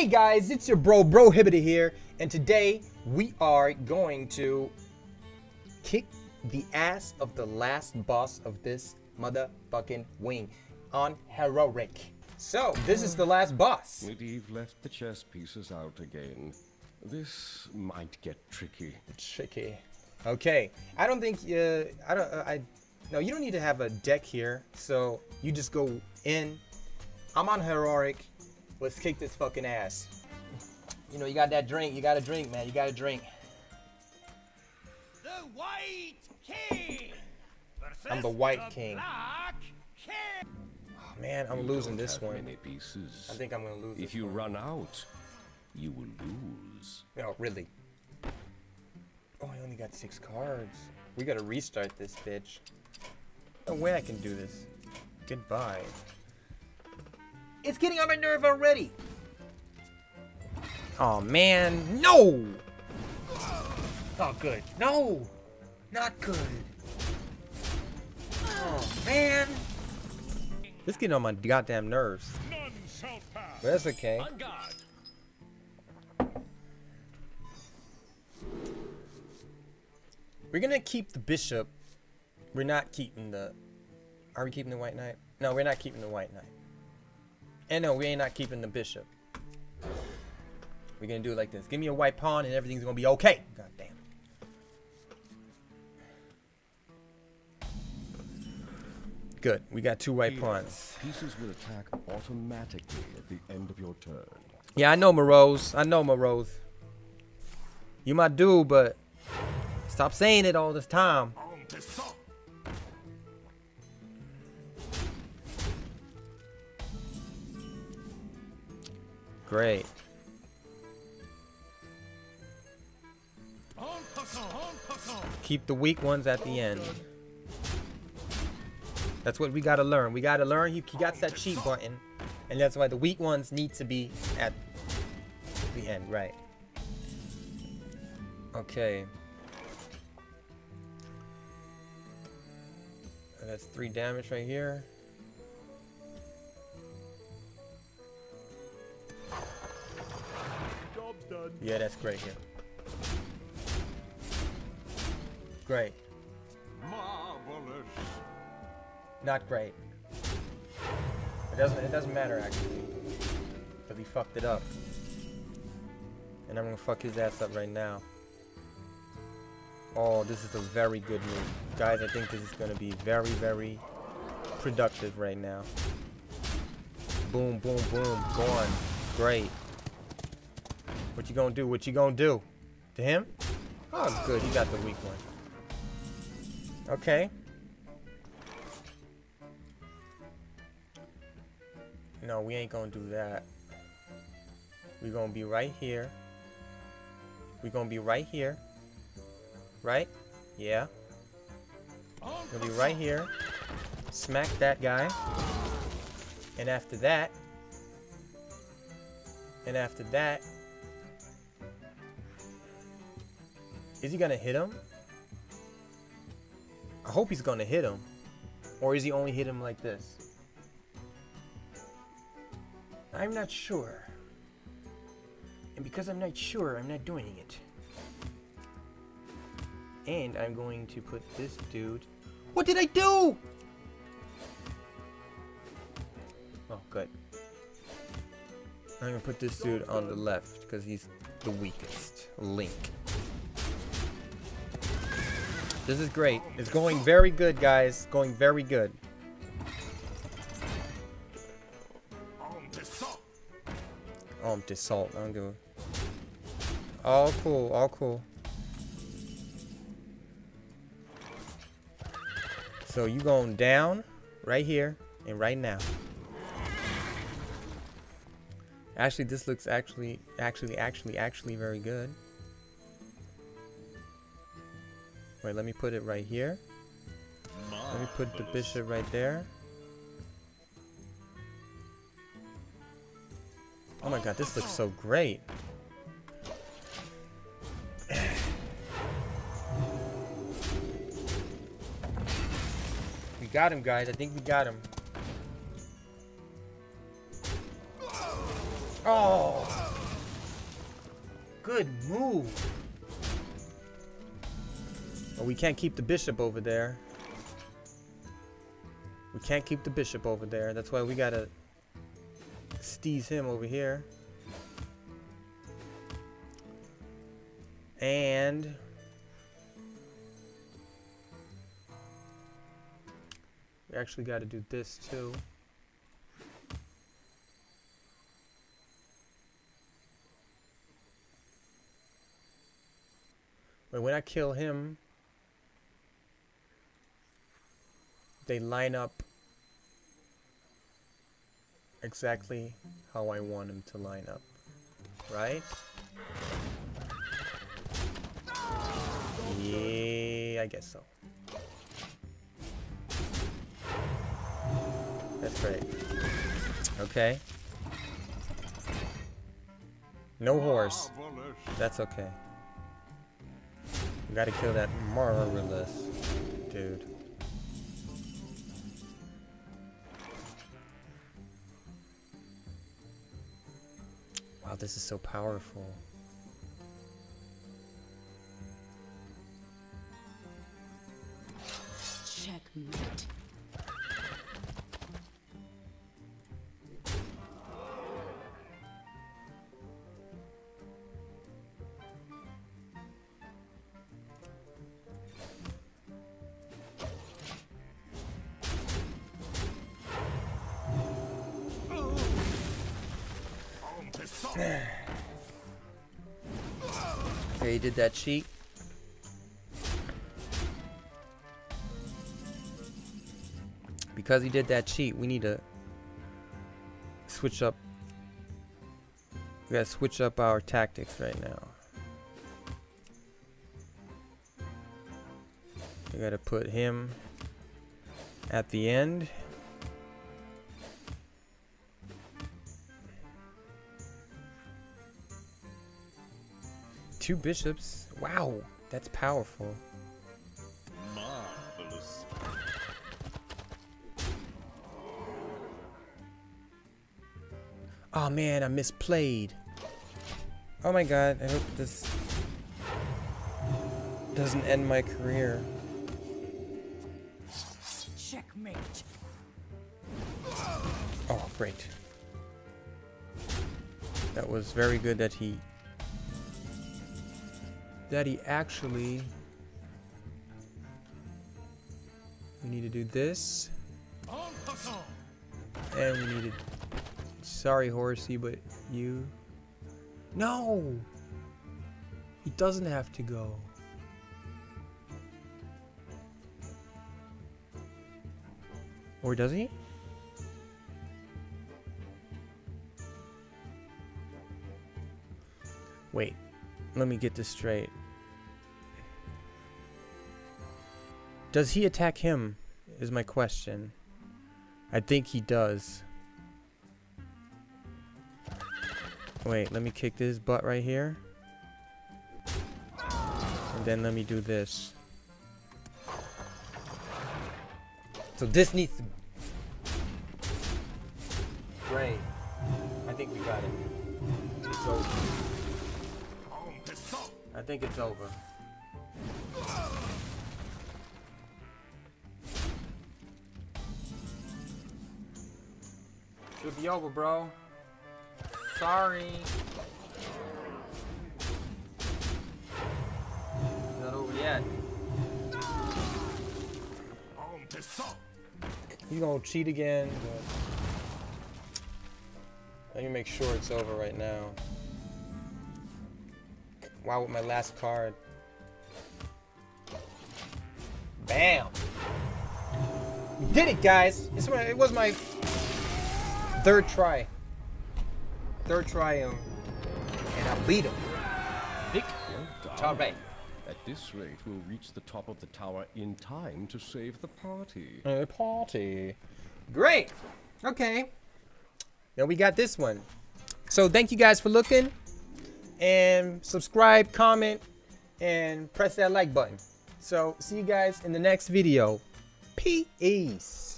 Hey guys, it's your bro, Brohibitor here, and today we are going to kick the ass of the last boss of this motherfucking wing on Heroic. So, this is the last boss. Medivh left the chess pieces out again. This might get tricky. Okay, I don't think, no, you don't need to have a deck here, so you just go in. I'm on Heroic. Let's kick this fucking ass. You know, you got that drink. You got to drink, man. You got to drink. The White King. I'm the White King. Oh, man, I'm losing this one. I think I'm going to lose this one. If you run out, you will lose. No, really. Oh, I only got 6 cards. We got to restart this bitch. No way I can do this. Goodbye. It's getting on my nerve already. Oh man, no! Oh good, no, not good. Oh man, this getting on my goddamn nerves. But that's okay. We're gonna keep the bishop. We're not keeping the. Are we keeping the white knight? No, we're not keeping the white knight. And no, we ain't not keeping the bishop. We're gonna do it like this. Give me a white pawn and everything's gonna be okay. God damn it. Good, we got 2 white pawns. Pieces will attack automatically at the end of your turn. Yeah, I know, Morose. I know, Morose. You my dude, but stop saying it all this time. Great. Keep the weak ones at the end. That's what we gotta learn. We gotta learn he got that cheat button, and that's why the weak ones need to be at the end, right? Okay. That's 3 damage right here. Yeah, that's great here. Great. Marvelous. Not great. It doesn't matter actually. But he fucked it up. And I'm gonna fuck his ass up right now. Oh, this is a very good move. Guys, I think this is gonna be very, very productive right now. Boom, boom, boom. Gone. Great. What you gonna do? What you gonna do? To him? Oh, good. He got the weak one. Okay. No, we ain't gonna do that. We're gonna be right here. We're gonna be right here. Right? Yeah. We'll be right here. Smack that guy. And after that. And after that. Is he gonna hit him? I hope he's gonna hit him. Or is he only hit him like this? I'm not sure. And because I'm not sure, I'm not doing it. And I'm going to put this dude. What did I do? Oh, good. I'm gonna put this dude on the left because he's the weakest link. This is great. It's going very good, guys. Going very good. Salt. I don't give a... All cool. All cool. So you going down right here and right now. Actually, this looks actually very good. Wait, let me put it right here. Let me put the bishop right there. Oh my god, this looks so great. We got him, guys. I think we got him. Oh! Good move. Oh, we can't keep the bishop over there. We can't keep the bishop over there. That's why we gotta steeze him over here. And we actually gotta do this too. Wait, when I kill him, they line up exactly how I want them to line up, right? Yeah, I guess so. That's right. Okay. No horse. That's okay. We gotta kill that marvelous dude. Wow, this is so powerful. Checkmate. Okay, he did that cheat. Because he did that cheat, we need to switch up. We gotta switch up our tactics right now. We gotta put him at the end. Two bishops. Wow, that's powerful. Marvelous. Oh man, I misplayed. Oh my god, I hope this doesn't end my career. Checkmate. Oh, great. That was very good that he actually... We need to do this. And we need to... Sorry, horsey, but you... No! He doesn't have to go. Or does he? Wait. Let me get this straight. Does he attack him? Is my question. I think he does. Wait, let me kick this butt right here. And then let me do this. So this needs to... Great. I think we got it. It's over. I think it's over. Should be over, bro. Sorry. Not over yet. He's gonna cheat again, but let me make sure it's over right now. Wow, with my last card. Bam! We did it, guys! It was my third try. Third try, and I beat him. Victory. At this rate, we'll reach the top of the tower in time to save the party. A party. Great! Okay. Now we got this one. So thank you guys for looking. And subscribe, comment, and press that like button. So see you guys in the next video. Peace.